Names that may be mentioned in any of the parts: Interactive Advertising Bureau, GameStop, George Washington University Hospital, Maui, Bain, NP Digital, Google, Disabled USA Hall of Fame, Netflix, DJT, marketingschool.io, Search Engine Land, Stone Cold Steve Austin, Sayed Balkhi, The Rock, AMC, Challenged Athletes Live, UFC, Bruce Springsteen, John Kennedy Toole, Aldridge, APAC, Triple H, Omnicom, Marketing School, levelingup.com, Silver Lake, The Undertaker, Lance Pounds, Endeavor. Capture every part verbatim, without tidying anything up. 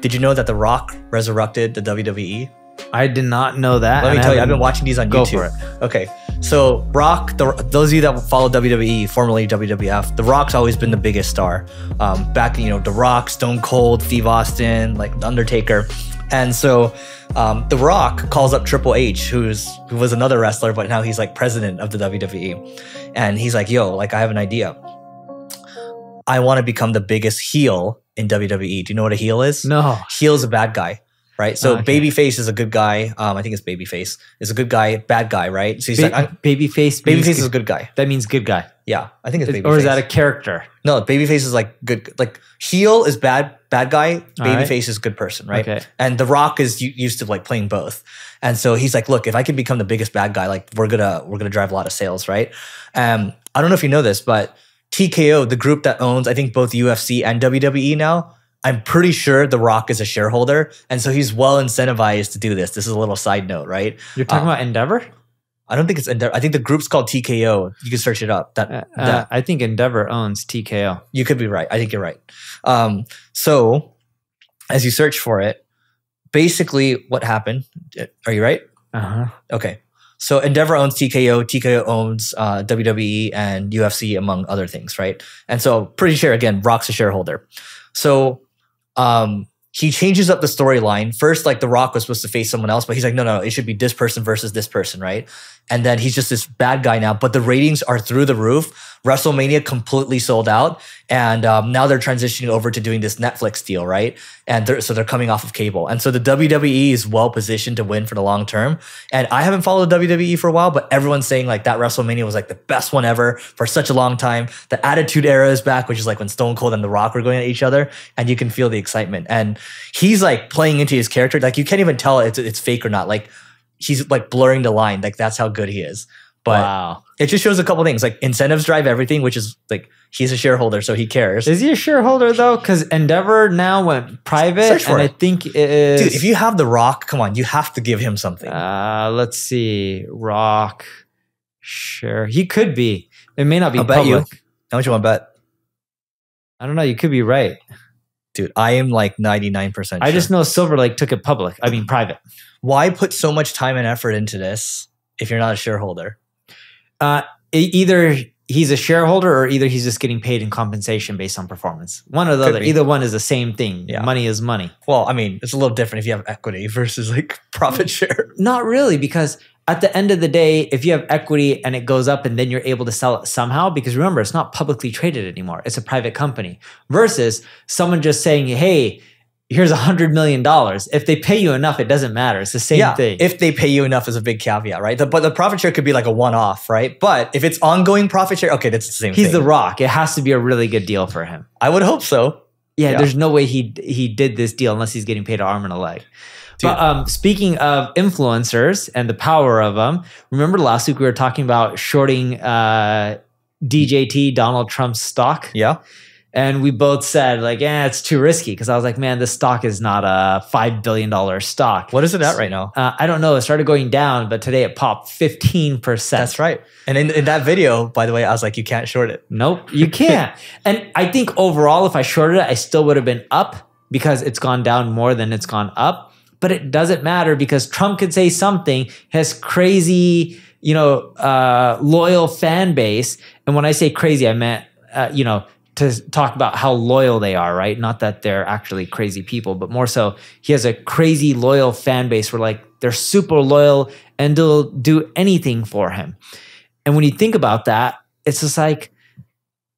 Did you know that The Rock resurrected the W W E? I did not know that. Let me tell you, I've been watching these on YouTube. Go for it. Okay. So Rock, the, those of you that follow W W E, formerly W W F, The Rock's always been the biggest star. Um, back, you know, The Rock, Stone Cold, Steve Austin, like The Undertaker. And so um, The Rock calls up Triple H, who's, who was another wrestler, but now he's like president of the W W E. And he's like, yo, like I have an idea. I want to become the biggest heel in W W E. Do you know what a heel is? No. Heel's a bad guy. Right, so okay. Babyface is a good guy. Um, I think it's Babyface. It's a good guy, bad guy, right? So he's ba like Babyface. Babyface is a good guy. That means good guy. Yeah, I think it's Babyface. Or is that a character? No, Babyface is like good. Like heel is bad, bad guy. Babyface right. is good person, right? Okay. And The Rock is used to like playing both, and so he's like, look, if I can become the biggest bad guy, like we're gonna we're gonna drive a lot of sales, right? Um, I don't know if you know this, but T K O, the group that owns, I think both U F C and W W E now. I'm pretty sure The Rock is a shareholder, and so he's well incentivized to do this. This is a little side note, right? You're talking uh, about Endeavor? I don't think it's Endeavor. I think the group's called T K O. You can search it up. That, uh, that, uh, I think Endeavor owns T K O. You could be right. I think you're right. Um, so as you search for it, basically what happened, are you right? Uh-huh. Okay. So Endeavor owns T K O, T K O owns uh, W W E and U F C, among other things, right? And so pretty sure, again, Rock's a shareholder. So Um, he changes up the storyline. First, like The Rock was supposed to face someone else, but he's like, no, no, it should be this person versus this person, right? And then he's just this bad guy now, but the ratings are through the roof. WrestleMania completely sold out. And um, now they're transitioning over to doing this Netflix deal, right? And they're, so they're coming off of cable. And so the W W E is well positioned to win for the long term. And I haven't followed W W E for a while, but everyone's saying like that WrestleMania was like the best one ever for such a long time. The Attitude Era is back, which is like when Stone Cold and The Rock were going at each other, and you can feel the excitement. And he's like playing into his character. Like you can't even tell it's, it's fake or not. Like he's like blurring the line. Like that's how good he is. But wow. It just shows a couple things, like incentives drive everything, which is like he's a shareholder, so he cares. Is he a shareholder though? Because Endeavor now went private. Search for and it. I think it is. Dude, if you have The Rock, come on, you have to give him something. Uh, let's see. Rock. Sure. He could be. It may not be I'll bet public. You. How much you want to bet? I don't know. You could be right. Dude, I am like ninety-nine percent sure. I just know Silver Lake took it public. I mean, private. Why put so much time and effort into this if you're not a shareholder? Uh, either he's a shareholder or either he's just getting paid in compensation based on performance. One or the Could other. Be. Either one is the same thing. Yeah. Money is money. Well, I mean, it's a little different if you have equity versus like profit share. Not really, because at the end of the day, if you have equity and it goes up and then you're able to sell it somehow, because remember, it's not publicly traded anymore. It's a private company versus someone just saying, hey, here's a hundred million dollars. If they pay you enough, it doesn't matter. It's the same yeah, thing. If they pay you enough is a big caveat, right? The, but the profit share could be like a one-off, right? But if it's ongoing profit share, okay, that's the same He's thing. He's The Rock. It has to be a really good deal for him. I would hope so. Yeah, yeah. There's no way he, he did this deal unless he's getting paid an arm and a leg. But um, speaking of influencers and the power of them, remember last week we were talking about shorting uh, D J T, Donald Trump's stock? Yeah. And we both said like, yeah, it's too risky. Cause I was like, man, this stock is not a five billion dollar stock. What is it at right now? Uh, I don't know. It started going down, but today it popped fifteen percent. That's right. And in, in that video, by the way, I was like, you can't short it. Nope, you can't. And I think overall, if I shorted it, I still would have been up because it's gone down more than it's gone up. But it doesn't matter because Trump could say something, has crazy, you know, uh, loyal fan base. And when I say crazy, I meant, uh, you know, to talk about how loyal they are, right? Not that they're actually crazy people, but more so he has a crazy loyal fan base where like they're super loyal and they'll do anything for him. And when you think about that, it's just like,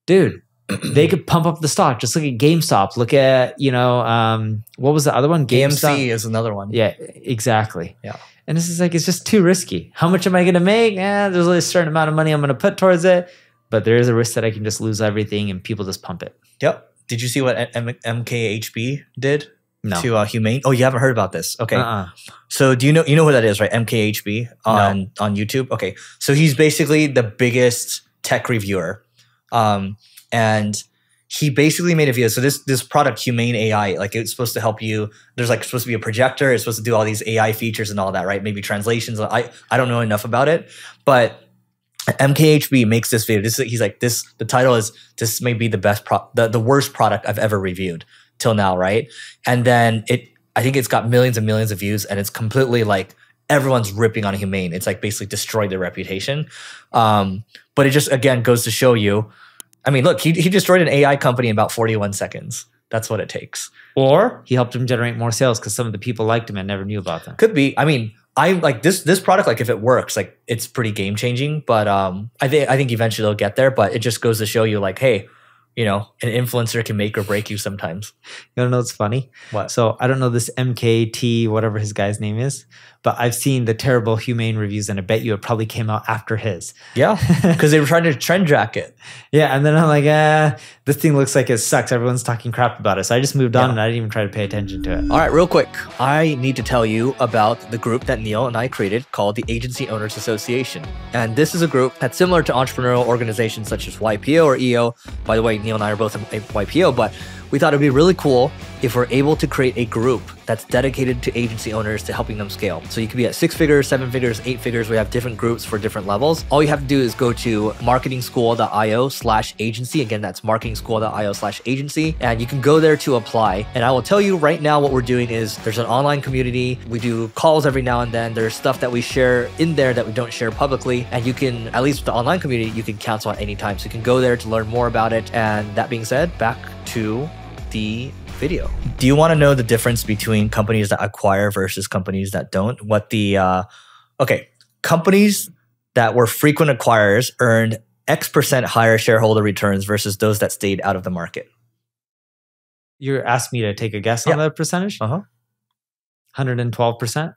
dude, they could pump up the stock. Just look at GameStop. Look at, you know, um, what was the other one? GameStop A M C is another one. Yeah, exactly. Yeah. And this is like, it's just too risky. How much am I going to make? Eh, there's only a certain amount of money I'm going to put towards it. But there is a risk that I can just lose everything and people just pump it. Yep. Did you see what M K H B did no. to uh, Humane? Oh, you haven't heard about this. Okay. Uh-uh. So do you know you know who that is, right? M K H B on, no. on YouTube. Okay. So he's basically the biggest tech reviewer. Um, and he basically made a video. So this this product, Humane A I, like it's supposed to help you. There's like supposed to be a projector. It's supposed to do all these A I features and all that, right? Maybe translations. I, I don't know enough about it. But M K H B makes this video. This is, he's like this. The title is "This may be the best, pro the, the worst product I've ever reviewed." till now, right? And then it, I think it's got millions and millions of views, and it's completely like everyone's ripping on Humane. It's like basically destroyed their reputation. Um, but it just, again, goes to show you, I mean, look, he, he destroyed an A I company in about forty-one seconds. That's what it takes. Or he helped him generate more sales because some of the people liked him and never knew about them. Could be. I mean, I like this this product, like if it works, like it's pretty game changing. But um, I think I think eventually they'll get there. But it just goes to show you, like, hey, you know, an influencer can make or break you sometimes. You wanna know what's funny? What? So I don't know this M K T, whatever his guy's name is, but I've seen the terrible Humane reviews, and I bet you it probably came out after his. Yeah, because they were trying to trend track it. Yeah, and then I'm like, ah, this thing looks like it sucks. Everyone's talking crap about it. So I just moved on, yeah. and I didn't even try to pay attention to it. All right, real quick. I need to tell you about the group that Neil and I created called the Agency Owners Association. And this is a group that's similar to entrepreneurial organizations such as Y P O or E O. By the way, Neil and I are both in Y P O, but we thought it'd be really cool if we're able to create a group that's dedicated to agency owners to helping them scale. So you could be at six figures, seven figures, eight figures. We have different groups for different levels. All you have to do is go to marketing school dot i o slash agency. Again, that's marketing school dot i o slash agency. And you can go there to apply. And I will tell you right now what we're doing is there's an online community. We do calls every now and then. There's stuff that we share in there that we don't share publicly. And you can, at least with the online community, you can cancel at any time. So you can go there to learn more about it. And that being said, back to the video. Do you want to know the difference between companies that acquire versus companies that don't? What the, uh, okay, companies that were frequent acquirers earned X percent higher shareholder returns versus those that stayed out of the market. You asked me to take a guess yeah. on that percentage? Uh-huh. one hundred twelve percent?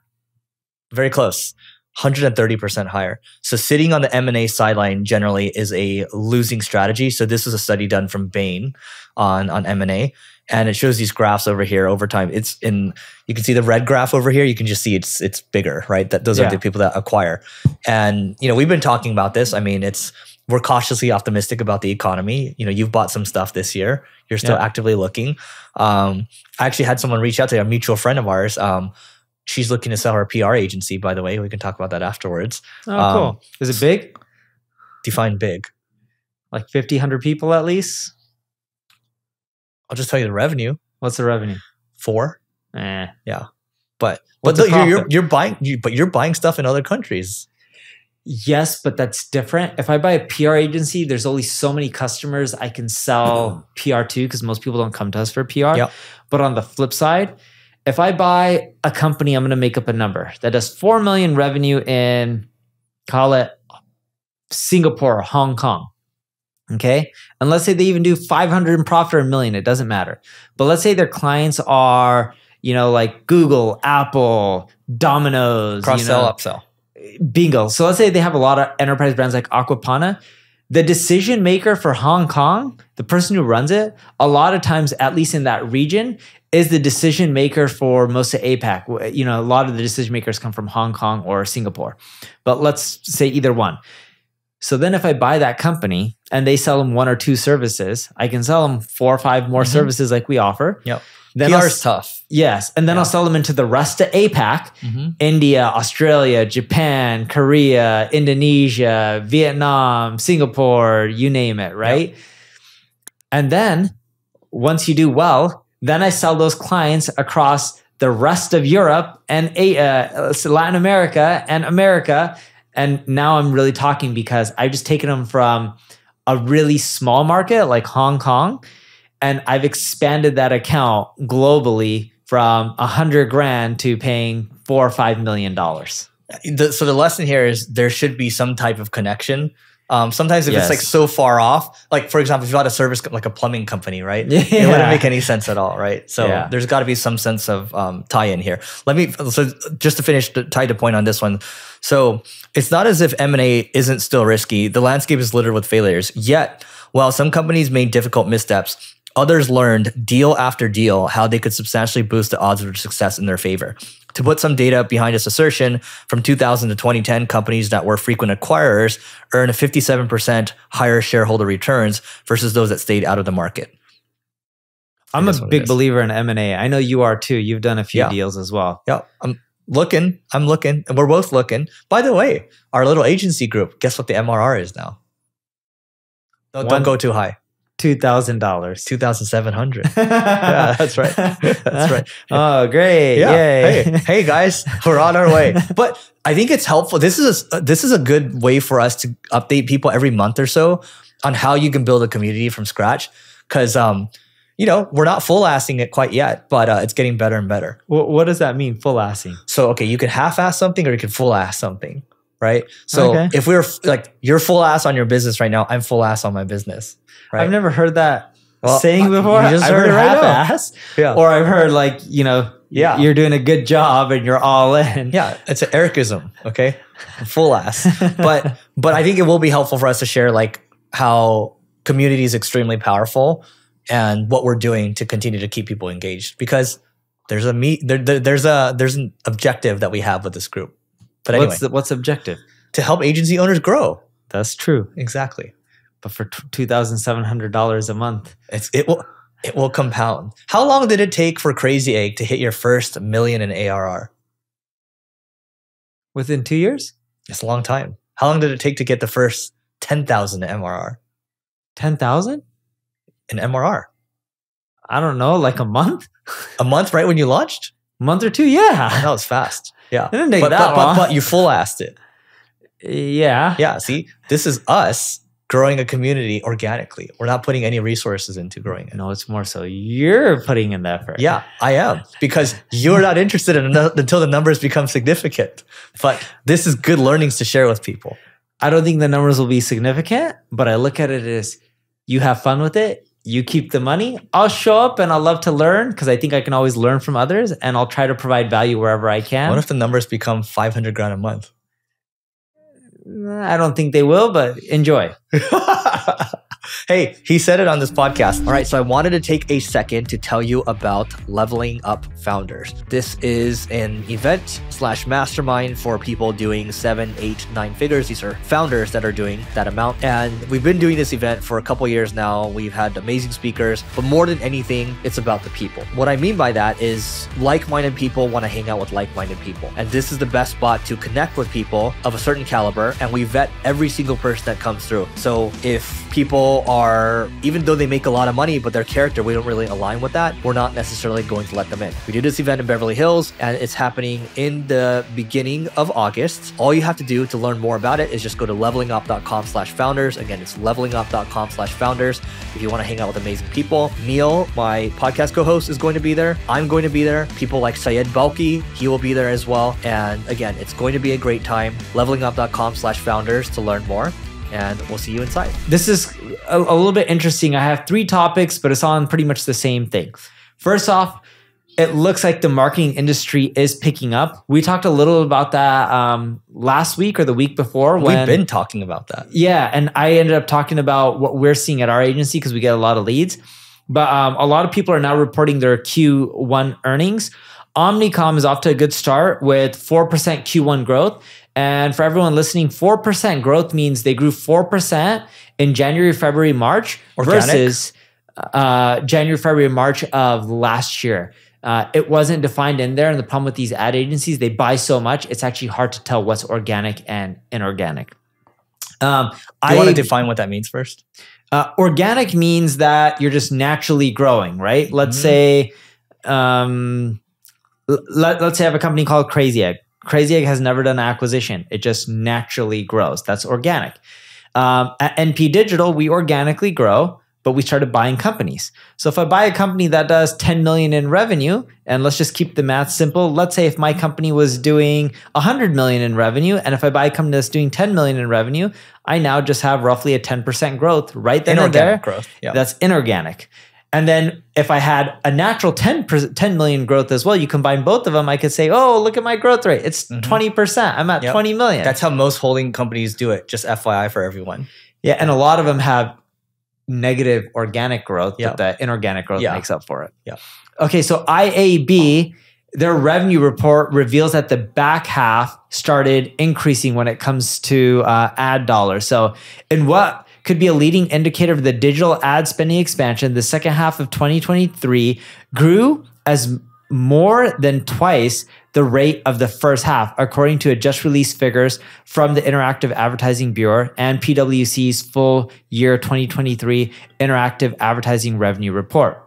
Very close. one hundred thirty percent higher. So sitting on the M and A sideline generally is a losing strategy. So this was a study done from Bain on, on M and A. And it shows these graphs over here over time. It's in, you can see the red graph over here. You can just see it's it's bigger, right? That those yeah. are the people that acquire. And, you know, we've been talking about this. I mean, it's, we're cautiously optimistic about the economy. You know, you've bought some stuff this year. You're still yeah. actively looking. Um, I actually had someone reach out to a mutual friend of ours. Um, she's looking to sell her P R agency, by the way. We can talk about that afterwards. Oh, um, cool. Is it big? Define big. Like fifty, one hundred people at least? I'll just tell you the revenue. What's the revenue? Four. Eh. Yeah, but What's but you're, you're you're buying you but you're buying stuff in other countries. Yes, but that's different. If I buy a P R agency, there's only so many customers I can sell P R to because most people don't come to us for P R. Yep. But on the flip side, if I buy a company, I'm going to make up a number that does four million revenue in, call it Singapore or Hong Kong. Okay. And let's say they even do five hundred in profit or a million, it doesn't matter. But let's say their clients are, you know, like Google, Apple, Domino's. Cross-sell, you know, upsell. Bingo. So let's say they have a lot of enterprise brands like Aquapana. The decision maker for Hong Kong, the person who runs it, a lot of times, at least in that region, is the decision maker for most of APAC. You know, a lot of the decision makers come from Hong Kong or Singapore. But let's say either one. So then if I buy that company and they sell them one or two services, I can sell them four or five more mm-hmm. services like we offer. Yep. Then P R is tough. Yes. And then yeah. I'll sell them into the rest of APAC, mm-hmm. India, Australia, Japan, Korea, Indonesia, Vietnam, Singapore, you name it, right? Yep. And then once you do well, then I sell those clients across the rest of Europe and uh, Latin America and America. And now I'm really talking because I've just taken them from a really small market like Hong Kong, and I've expanded that account globally from a hundred grand to paying four or five million dollars. So the lesson here is there should be some type of connection. Um, sometimes if yes. it's like so far off, like for example, if you had a service like a plumbing company, right? Yeah. It wouldn't make any sense at all, right? So yeah. there's got to be some sense of um, tie-in here. Let me, so just to finish, to tie the point on this one. So it's not as if M and A isn't still risky. The landscape is littered with failures. Yet, while some companies made difficult missteps, others learned deal after deal how they could substantially boost the odds of success in their favor. To put some data behind this assertion, from two thousand to twenty ten, companies that were frequent acquirers earned fifty-seven percent higher shareholder returns versus those that stayed out of the market. I'm a big believer in M and A. I know you are too. You've done a few yeah. deals as well. Yeah, I'm looking. I'm looking. And we're both looking. By the way, our little agency group, guess what the M R R is now? No, don't go too high. two thousand dollars. two thousand seven hundred dollars. Yeah, that's right. That's right. Oh, great. Yeah. Yay. Hey, hey, guys, we're on our way. But I think it's helpful. This is a, this is a good way for us to update people every month or so on how you can build a community from scratch. Because, um, you know, we're not full-assing it quite yet, but uh, it's getting better and better. Well, what does that mean, full-assing? So, okay, you can half-ass something or you can full-ass something, right? So okay. if we're like, you're full-ass on your business right now, I'm full-ass on my business. Right. I've never heard that well, saying before. You just I've heard, heard half right ass. Yeah. Or I've heard like, you know, yeah. you're doing a good job and you're all in. Yeah, it's an Ericism, okay? Full ass. But but I think it will be helpful for us to share like how community is extremely powerful and what we're doing to continue to keep people engaged, because there's a meet, there, there, there's a there's an objective that we have with this group. But anyway, what's the, what's objective? To help agency owners grow. That's true. Exactly. But for two thousand seven hundred dollars a month, it's, it will it will compound. How long did it take for Crazy Egg to hit your first million in A R R? Within two years? It's a long time. How long did it take to get the first ten thousand in M R R? ten thousand? In M R R. I don't know, like a month? A month right when you launched? A month or two, yeah. That was fast. Yeah. It didn't take but, that but, long. But, but you full-assed it. Yeah. Yeah, see? This is us growing a community organically. We're not putting any resources into growing it. No, it's more so you're putting in the effort. Yeah, I am. Because you're not interested in another, until the numbers become significant. But this is good learnings to share with people. I don't think the numbers will be significant, but I look at it as you have fun with it. You keep the money. I'll show up and I'll love to learn because I think I can always learn from others and I'll try to provide value wherever I can. What if the numbers become five hundred grand a month? I don't think they will, but enjoy. Hey, he said it on this podcast. All right, so I wanted to take a second to tell you about Leveling Up Founders. This is an event slash mastermind for people doing seven, eight, nine figures. These are founders that are doing that amount. And we've been doing this event for a couple years now. We've had amazing speakers, but more than anything, it's about the people. What I mean by that is like-minded people want to hang out with like-minded people. And this is the best spot to connect with people of a certain caliber. And we vet every single person that comes through. So if people are, even though they make a lot of money, but their character, we don't really align with that, we're not necessarily going to let them in. We do this event in Beverly Hills and it's happening in the beginning of August. All you have to do to learn more about it is just go to levelingup.com slash founders. Again, it's levelingup.com slash founders. If you want to hang out with amazing people, Neil, my podcast co-host, is going to be there. I'm going to be there. People like Sayed Balkhi, he will be there as well. And again, it's going to be a great time. Levelingup.com slash founders to learn more. And we'll see you inside. This is a, a little bit interesting. I have three topics, but it's on pretty much the same thing. First off, it looks like the marketing industry is picking up. We talked a little about that um, last week or the week before. When, We've been talking about that. Yeah, and I ended up talking about what we're seeing at our agency because we get a lot of leads. But um, a lot of people are now reporting their Q one earnings. Omnicom is off to a good start with four percent Q one growth. And for everyone listening, four percent growth means they grew four percent in January, February, March Organic. versus uh, January, February, March of last year. Uh, it wasn't defined in there. And the problem with these ad agencies, they buy so much, it's actually hard to tell what's organic and inorganic. Um, I want to define what that means first. Uh, organic means that you're just naturally growing, right? Let's mm-hmm. say, um, let, let's say I have a company called Crazy Egg. Crazy Egg has never done an acquisition. It just naturally grows. That's organic. Um, at N P Digital, we organically grow, but we started buying companies. So if I buy a company that does ten million in revenue, and let's just keep the math simple. Let's say if my company was doing one hundred million in revenue, and if I buy a company that's doing ten million in revenue, I now just have roughly a ten percent growth right then and there. Inorganic growth. Yeah. That's inorganic. And then if I had a natural ten million growth as well, you combine both of them, I could say, oh, look at my growth rate. It's mm-hmm. twenty percent. I'm at yep. twenty million. That's how most holding companies do it. Just F Y I for everyone. Yeah. And a lot of them have negative organic growth, yep. but the inorganic growth yeah. makes up for it. Yeah. Okay. So I A B, their revenue report reveals that the back half started increasing when it comes to uh, ad dollars. So in what could be a leading indicator of the digital ad spending expansion, the second half of twenty twenty-three grew as more than twice the rate of the first half, according to a just released figures from the Interactive Advertising Bureau and P W C's full year twenty twenty-three Interactive Advertising Revenue Report.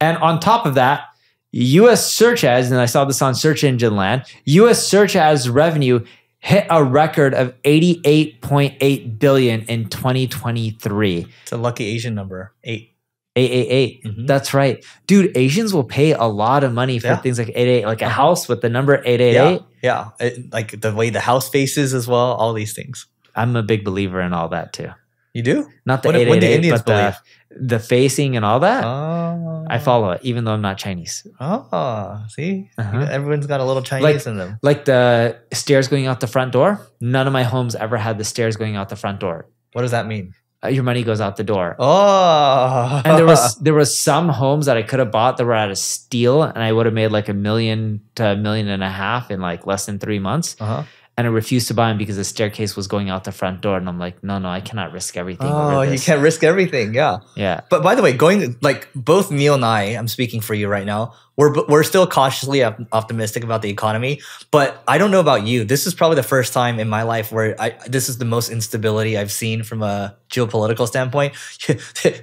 And on top of that, U S search ads, and I saw this on Search Engine Land, U S search ads revenue hit a record of eighty-eight point eight billion dollars in twenty twenty-three. It's a lucky Asian number, eight. eight eight eight. Mm-hmm. That's right. Dude, Asians will pay a lot of money for yeah. things like eight eight eight, like a house with the number eight eight eight. Yeah, yeah. It, like the way the house faces as well, all these things. I'm a big believer in all that too. You do? Not the what, eight eight eight, what the but the, the facing and all that. Oh. I follow it, even though I'm not Chinese. Oh, see? Uh-huh. Everyone's got a little Chinese like, in them. Like the stairs going out the front door. None of my homes ever had the stairs going out the front door. What does that mean? Uh, your money goes out the door. Oh. And there was there was some homes that I could have bought that were out of steel, and I would have made like a million to a million and a half in like less than three months. Uh-huh. And I refused to buy them because the staircase was going out the front door, and I'm like, no, no, I cannot risk everything. Oh, you can't risk everything, yeah. Yeah. But by the way, going like both Neil and I, I'm speaking for you right now. We're we're still cautiously optimistic about the economy, but I don't know about you. This is probably the first time in my life where I this is the most instability I've seen from a geopolitical standpoint.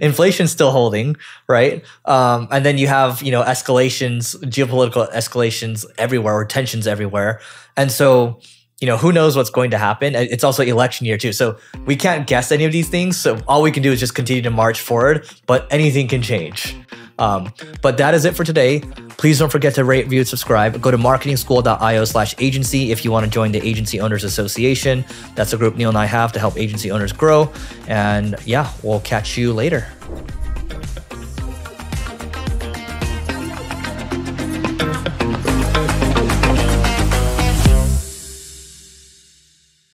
Inflation's still holding, right? Um, and then you have you know escalations, geopolitical escalations everywhere, or tensions everywhere, and so. You know, who knows what's going to happen? It's also election year too. So we can't guess any of these things. So all we can do is just continue to march forward, but anything can change. Um, but that is it for today. Please don't forget to rate, review, and subscribe. Go to marketingschool.io slash agency if you want to join the Agency Owners Association. That's a group Neil and I have to help agency owners grow. And yeah, we'll catch you later.